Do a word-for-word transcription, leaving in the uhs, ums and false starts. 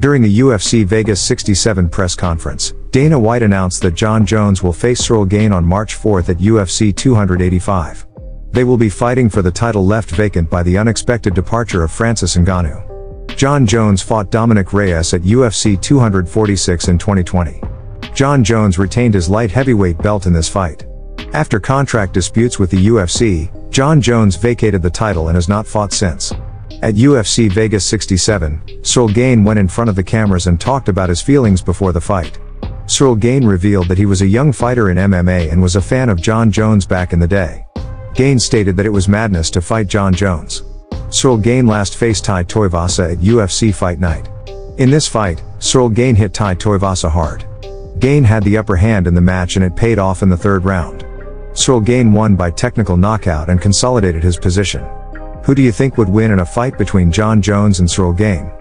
During a U F C Vegas sixty-seven press conference, Dana White announced that Jon Jones will face Ciryl Gane on March fourth at U F C two eighty-five. They will be fighting for the title left vacant by the unexpected departure of Francis Ngannou. Jon Jones fought Dominic Reyes at U F C two forty-six in twenty twenty. Jon Jones retained his light heavyweight belt in this fight. After contract disputes with the U F C, Jon Jones vacated the title and has not fought since. At U F C Vegas sixty-seven, Ciryl Gane went in front of the cameras and talked about his feelings before the fight. Ciryl Gane revealed that he was a young fighter in M M A and was a fan of Jon Jones back in the day. Gane stated that it was madness to fight Jon Jones. Ciryl Gane last faced Tai Tuivasa at U F C Fight Night. In this fight, Ciryl Gane hit Tai Tuivasa hard. Gane had the upper hand in the match and it paid off in the third round. Ciryl Gane won by technical knockout and consolidated his position. Who do you think would win in a fight between Jon Jones and Ciryl Gane?